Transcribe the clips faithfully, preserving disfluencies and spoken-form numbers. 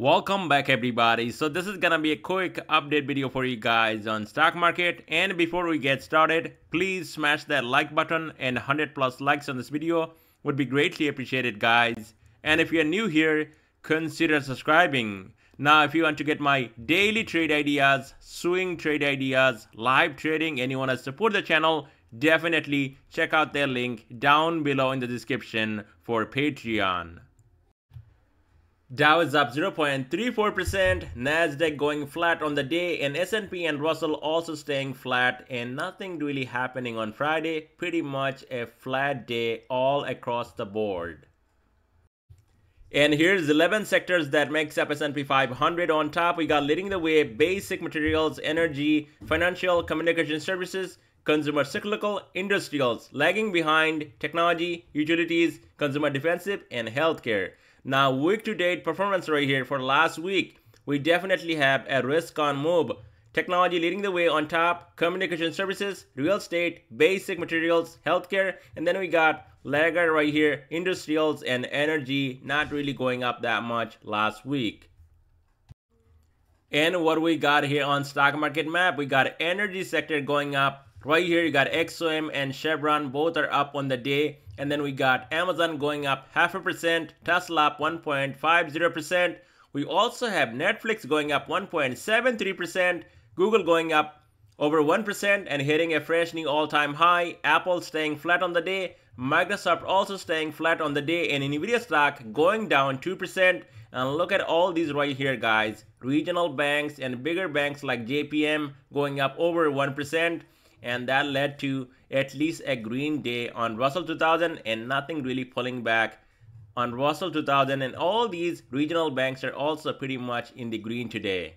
Welcome back everybody. So this is gonna be a quick update video for you guys on stock market, and before we get started, please smash that like button, and one hundred plus likes on this video would be greatly appreciated guys. And if you're new here, consider subscribing. Now if you want to get my daily trade ideas, swing trade ideas, live trading, and you want to support the channel, definitely check out their link down below in the description for Patreon. Dow is up zero point three four percent, NASDAQ going flat on the day, and S and P and Russell also staying flat, and nothing really happening on Friday. Pretty much a flat day all across the board. And here's eleven sectors that makes up S and P five hundred. On top, we got leading the way basic materials, energy, financial, communication services, consumer cyclical, industrials. Lagging behind technology, utilities, consumer defensive, and healthcare. Now week to date performance right here for last week, we definitely have a risk on move. Technology leading the way on top, communication services, real estate, basic materials, healthcare, and then we got laggard right here, industrials and energy, not really going up that much last week. And what we got here on stock market map, we got energy sector going up. Right here you got X O M and Chevron, both are up on the day. And then we got Amazon going up half a percent, Tesla up one point five zero percent. We also have Netflix going up one point seven three percent, Google going up over one percent and hitting a fresh new all-time high, Apple staying flat on the day, Microsoft also staying flat on the day, and Nvidia stock going down two percent. And look at all these right here guys, regional banks and bigger banks like J P M going up over one percent. And that led to at least a green day on Russell two thousand, and nothing really pulling back on Russell two thousand, and all these regional banks are also pretty much in the green today.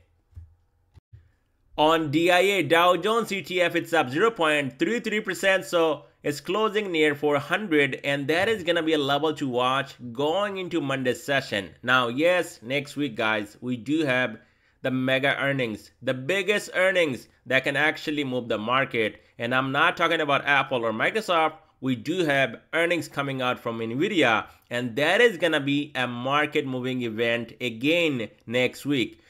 On D I A, Dow Jones E T F, it's up zero point three three percent, so it's closing near four hundred, and that is gonna be a level to watch going into Monday's session. Now yes, next week guys, we do have the mega earnings, the biggest earnings that can actually move the market. And I'm not talking about Apple or Microsoft. We do have earnings coming out from Nvidia, and that is gonna be a market moving event again next week.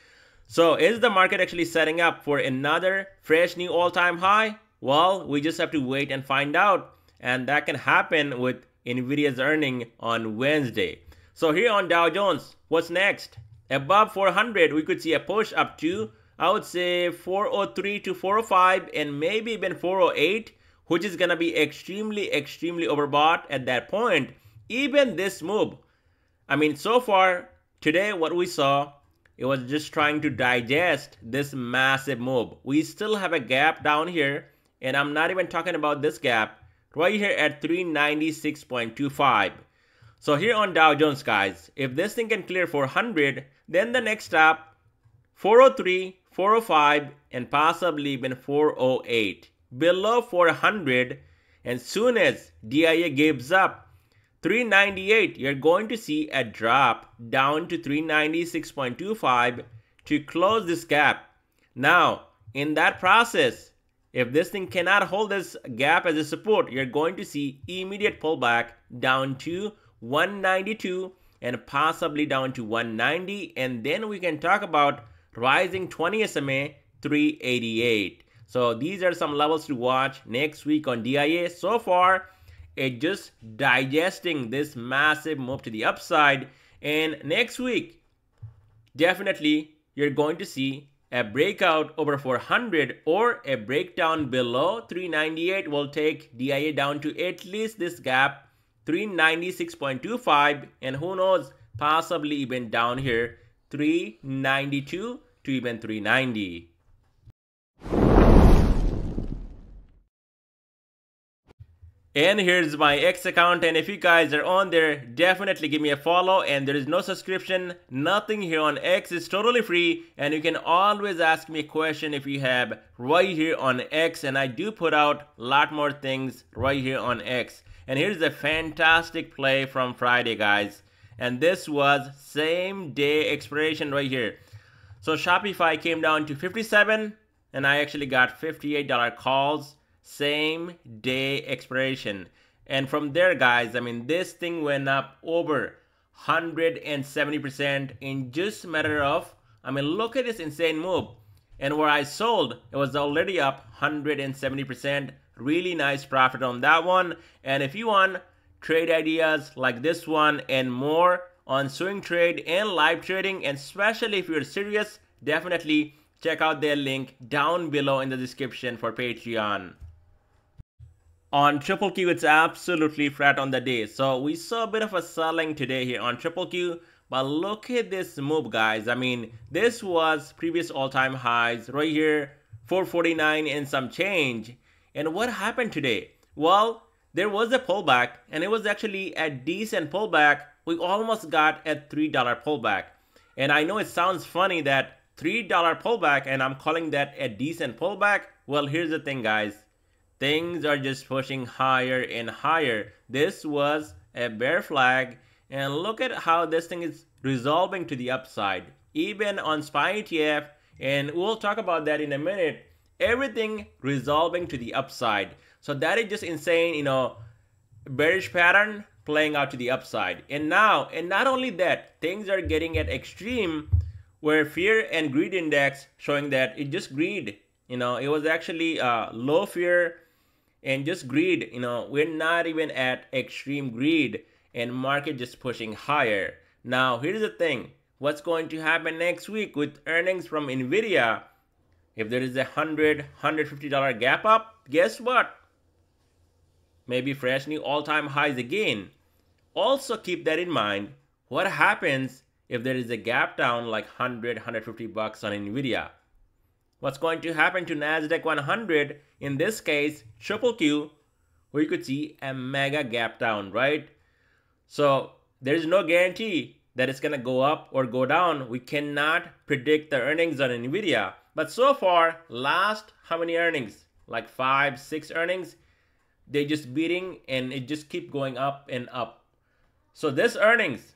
So is the market actually setting up for another fresh new all-time high? Well, we just have to wait and find out, and that can happen with Nvidia's earnings on Wednesday. So here on Dow Jones, what's next? Above four hundred, we could see a push up to, I would say, four oh three to four oh five and maybe even four oh eight, which is going to be extremely, extremely overbought at that point. Even this move, I mean, so far today, what we saw, it was just trying to digest this massive move. We still have a gap down here, and I'm not even talking about this gap right here at three ninety-six point two five. So here on Dow Jones guys, if this thing can clear four hundred, then the next stop four oh three, four oh five, and possibly even four oh eight. Below four hundred, and soon as D I A gives up three ninety-eight, you're going to see a drop down to three ninety-six point two five to close this gap. Now in that process, if this thing cannot hold this gap as a support, you're going to see immediate pullback down to one ninety-two and possibly down to one ninety, and then we can talk about rising twenty S M A three eighty-eight. So these are some levels to watch next week on D I A. So far it just digesting this massive move to the upside, and next week definitely you're going to see a breakout over four hundred or a breakdown below three ninety-eight will take D I A down to at least this gap three ninety-six point two five, and who knows, possibly even down here three ninety-two to even three ninety. And here's my X account, and if you guys are on there, definitely give me a follow, and there is no subscription, nothing here on X, is totally free, and you can always ask me a question if you have right here on X, and I do put out a lot more things right here on X. And here's a fantastic play from Friday guys, and this was same day expiration right here. So Shopify came down to fifty-seven, and I actually got fifty-eight dollar calls same day expiration, and from there guys, I mean this thing went up over one hundred seventy percent in just a matter of, I mean, look at this insane move. And where I sold, it was already up one hundred seventy percent. Really nice profit on that one. And if you want trade ideas like this one and more on swing trade and live trading, and especially if you're serious, definitely check out their link down below in the description for Patreon. On Triple Q, it's absolutely flat on the day. So we saw a bit of a selling today here on Triple Q. But look at this move, guys. I mean, this was previous all-time highs right here, four forty-nine and some change. And what happened today? Well, there was a pullback, and it was actually a decent pullback. We almost got a three dollar pullback. And I know it sounds funny that three dollar pullback, and I'm calling that a decent pullback. Well, here's the thing, guys. Things are just pushing higher and higher. This was a bear flag. And look at how this thing is resolving to the upside, even on S P Y E T F, and we'll talk about that in a minute. Everything resolving to the upside. So that is just insane, you know, bearish pattern playing out to the upside. And now, and not only that, things are getting at extreme where fear and greed index showing that it just greed, you know, it was actually uh, low fear and just greed, you know, we're not even at extreme greed. And market just pushing higher. Now here's the thing, what's going to happen next week with earnings from Nvidia? If there is a one hundred, one hundred fifty dollar gap up, guess what? Maybe fresh new all-time highs again. Also keep that in mind, what happens if there is a gap down like one hundred, one hundred fifty bucks on Nvidia? What's going to happen to NASDAQ one hundred, in this case Triple Q, where you could see a mega gap down, right? So there's no guarantee that it's going to go up or go down. We cannot predict the earnings on Nvidia. But so far, last how many earnings? Like five, six earnings. They just beating and it just keep going up and up. So this earnings,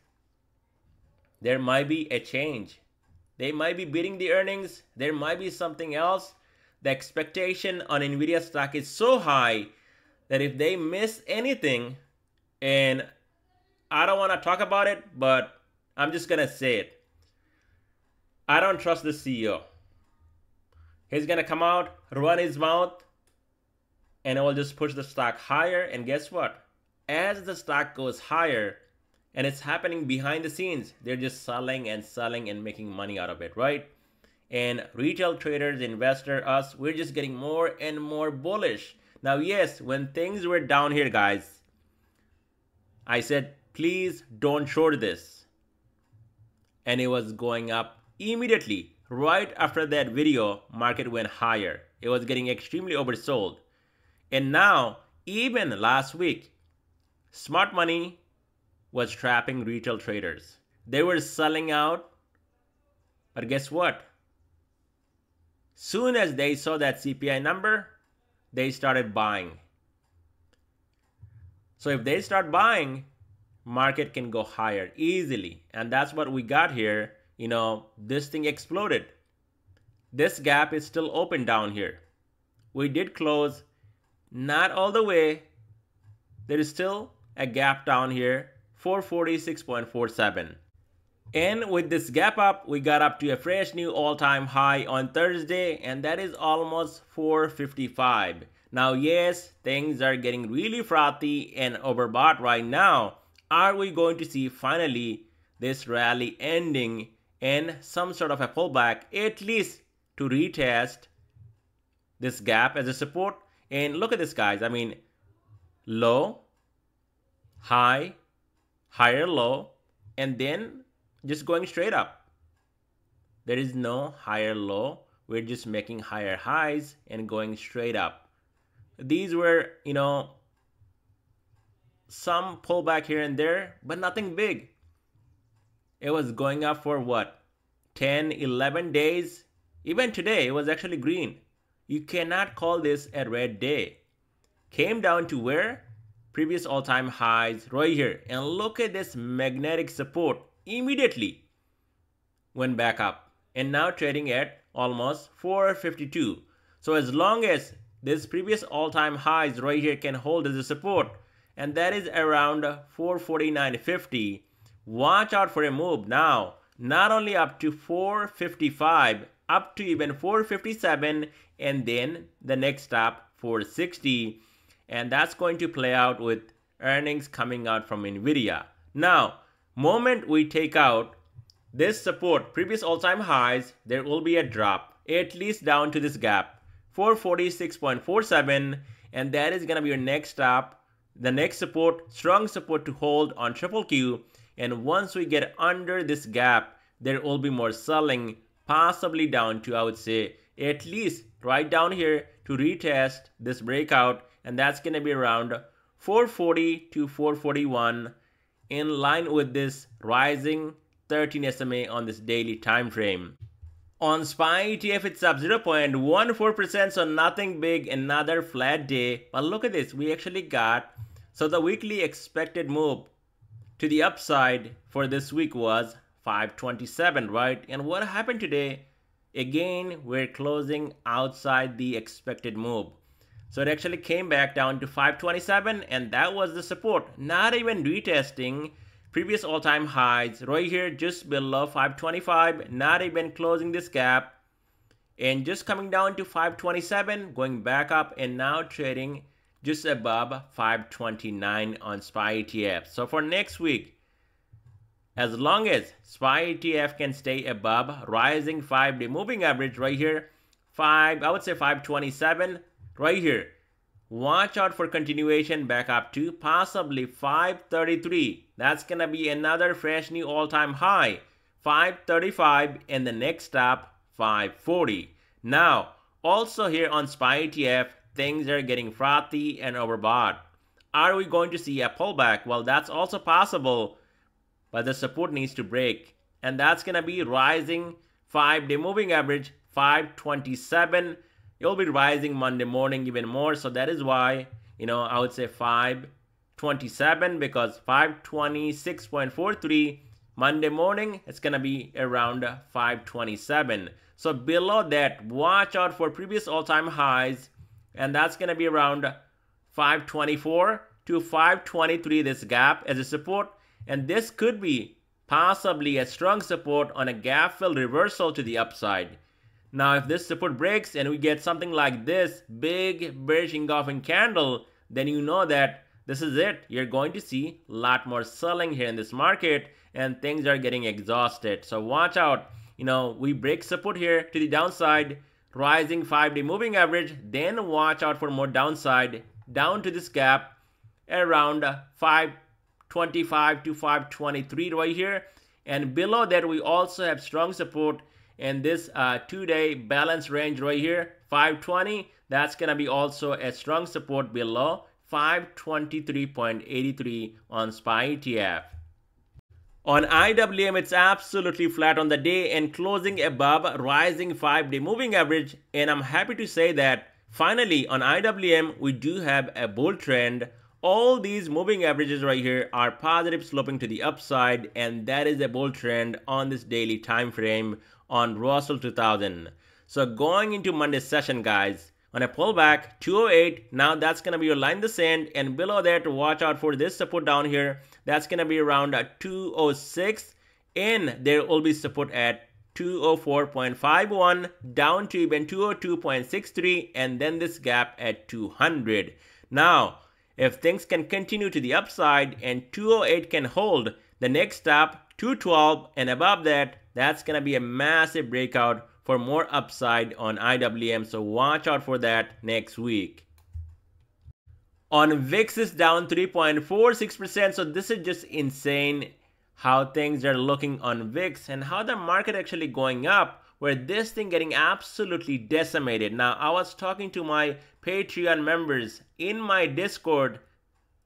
there might be a change. They might be beating the earnings. There might be something else. The expectation on Nvidia stock is so high that if they miss anything, and I don't want to talk about it, but I'm just going to say it. I don't trust the C E O. He's going to come out, run his mouth, and it will just push the stock higher. And guess what? As the stock goes higher, and it's happening behind the scenes, they're just selling and selling and making money out of it, right? And retail traders, investors, us, we're just getting more and more bullish. Now, yes, when things were down here, guys, I said, please don't short this. And it was going up immediately. Right after that video, market went higher. It was getting extremely oversold. And now, even last week, smart money was trapping retail traders. They were selling out. But guess what? Soon as they saw that C P I number, they started buying. So if they start buying, market can go higher easily. And that's what we got here. You know, this thing exploded. This gap is still open down here. We did close, not all the way. There is still a gap down here, four forty-six point four seven. And with this gap up, we got up to a fresh new all-time high on Thursday, and that is almost four fifty-five. Now, yes, things are getting really frothy and overbought right now. Are we going to see finally this rally ending and some sort of a pullback, at least to retest this gap as a support? And look at this, guys. I mean, low, high, higher low, and then just going straight up. There is no higher low. We're just making higher highs and going straight up. These were, you know, some pullback here and there, but nothing big. It was going up for what? ten, eleven days. Even today, it was actually green. You cannot call this a red day. Came down to where? Previous all-time highs right here. And look at this magnetic support. Immediately went back up. And now trading at almost four fifty-two. So as long as this previous all-time highs right here can hold as a support, and that is around four forty-nine fifty. watch out for a move now, not only up to four fifty-five, up to even four fifty-seven, and then the next stop four sixty, and that's going to play out with earnings coming out from Nvidia. Now, moment we take out this support, previous all-time highs, there will be a drop, at least down to this gap, four forty-six point four seven, and that is going to be your next stop, the next support, strong support to hold on Q Q Q. And once we get under this gap, there will be more selling, possibly down to, I would say, at least right down here to retest this breakout, and that's going to be around four forty to four forty-one, in line with this rising thirteen S M A on this daily time frame. On S P Y E T F, it's up zero point one four percent, so nothing big, another flat day. But look at this, we actually got, so the weekly expected move to the upside for this week was five twenty-seven, right? And what happened today? Again, we're closing outside the expected move. So it actually came back down to five twenty-seven, and that was the support. Not even retesting previous all-time highs, right here just below five twenty-five, not even closing this gap, and just coming down to five twenty-seven, going back up, and now trading just above five twenty-nine on S P Y E T F. So for next week, as long as S P Y E T F can stay above rising five-day moving average right here, five, I would say five twenty-seven, right here, watch out for continuation back up to possibly five thirty-three. That's going to be another fresh new all-time high, five thirty-five, and the next stop, five forty. Now, also here on S P Y E T F, things are getting frothy and overbought. Are we going to see a pullback? Well, that's also possible, but the support needs to break, and that's going to be rising five-day moving average, five twenty-seven. It will be rising Monday morning even more, so that is why, you know, I would say five twenty-seven, because five twenty-six point four three Monday morning, it's going to be around five twenty-seven. So below that, watch out for previous all-time highs, and that's going to be around five twenty-four to five twenty-three, this gap as a support. And this could be possibly a strong support on a gap fill reversal to the upside. Now, if this support breaks and we get something like this big bearish engulfing candle, then you know that this is it. You're going to see a lot more selling here in this market, and things are getting exhausted. So watch out. You know, we break support here to the downside, rising five-day moving average, then watch out for more downside, down to this gap around five twenty-five to five twenty-three right here. And below that, we also have strong support in this uh, two-day balance range right here, five twenty. That's going to be also a strong support below five twenty-three point eight three on S P Y E T F. On I W M, it's absolutely flat on the day and closing above rising five-day moving average. And I'm happy to say that finally on I W M, we do have a bull trend. All these moving averages right here are positive sloping to the upside, and that is a bull trend on this daily time frame on Russell two thousand. So going into Monday's session, guys, on a pullback, two oh eight, now that's going to be your line in the sand, and below that, watch out for this support down here. That's going to be around two oh six, and there will be support at two oh four point five one, down to even two oh two point six three, and then this gap at two hundred. Now, if things can continue to the upside and two oh eight can hold, the next stop, two twelve, and above that, that's going to be a massive breakout for more upside on I W M, so watch out for that next week. On V I X is down three point four six percent, so this is just insane how things are looking on V I X and how the market actually going up, where this thing getting absolutely decimated. Now, I was talking to my Patreon members in my Discord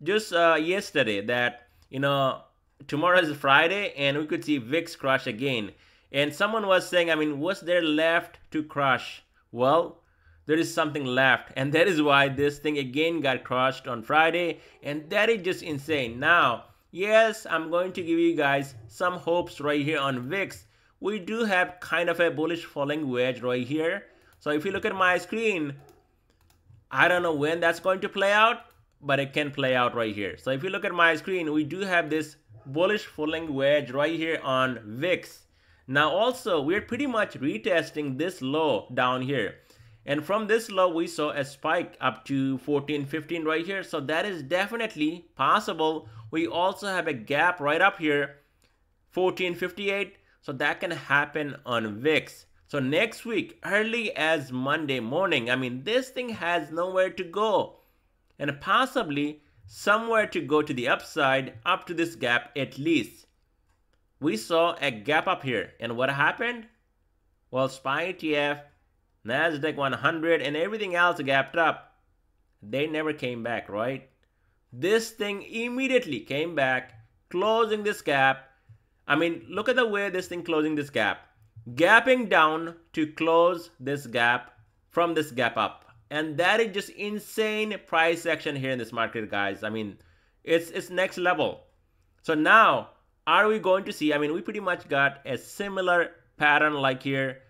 just uh, yesterday that, you know, tomorrow is Friday and we could see V I X crash again. And someone was saying, I mean, what's there left to crush? Well, there is something left. And that is why this thing again got crushed on Friday. And that is just insane. Now, yes, I'm going to give you guys some hopes right here on V I X. We do have kind of a bullish falling wedge right here. So if you look at my screen, I don't know when that's going to play out. but it can play out right here. So if you look at my screen, we do have this bullish falling wedge right here on V I X. Now also, we're pretty much retesting this low down here. And from this low, we saw a spike up to fourteen fifteen right here. So that is definitely possible. We also have a gap right up here, fourteen fifty-eight. So that can happen on V I X. So next week, early as Monday morning, I mean, this thing has nowhere to go. And possibly somewhere to go to the upside, up to this gap at least. We saw a gap up here. And what happened? Well, S P Y E T F, NASDAQ one hundred, and everything else gapped up. They never came back, right? This thing immediately came back, closing this gap. I mean, look at the way this thing closing this gap. Gapping down to close this gap from this gap up. And that is just insane price action here in this market, guys. I mean, it's it's next level. So now, are we going to see, I mean, we pretty much got a similar pattern like here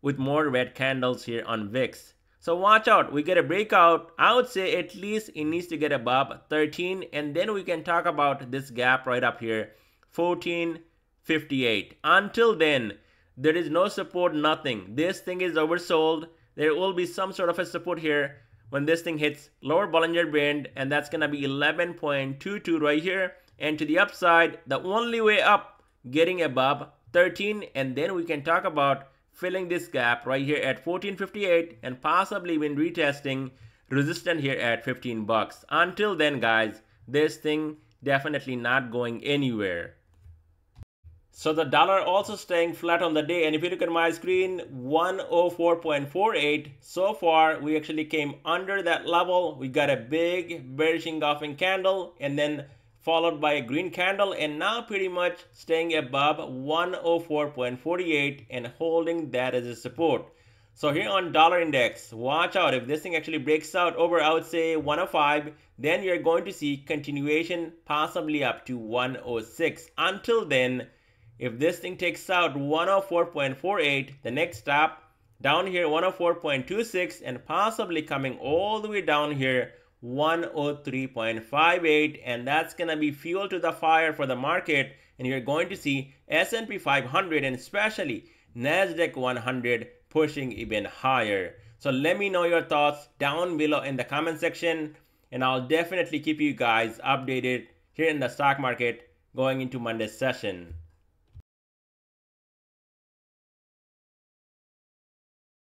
with more red candles here on V I X. So watch out, we get a breakout. I would say at least it needs to get above thirteen, and then we can talk about this gap right up here, fourteen fifty-eight. Until then, there is no support, nothing. This thing is oversold. There will be some sort of a support here when this thing hits lower Bollinger Band, and that's gonna be eleven twenty-two right here. And to the upside, the only way up, getting above thirteen, and then we can talk about filling this gap right here at fourteen fifty-eight and possibly even retesting resistance here at fifteen bucks. Until then, guys, this thing definitely not going anywhere. So the dollar also staying flat on the day, and if you look at my screen, one oh four point four eight. So far, we actually came under that level. We got a big bearish engulfing candle and then followed by a green candle, and now pretty much staying above one oh four point four eight and holding that as a support. So here on dollar index, watch out. If this thing actually breaks out over, I would say one oh five, then you're going to see continuation possibly up to one oh six. Until then, if this thing takes out one oh four point four eight, the next stop down here one oh four point two six, and possibly coming all the way down here one oh three point five eight, and that's gonna be fuel to the fire for the market. And you're going to see S and P five hundred and especially NASDAQ one hundred pushing even higher. So let me know your thoughts down below in the comment section, and I'll definitely keep you guys updated here in the stock market going into Monday's session.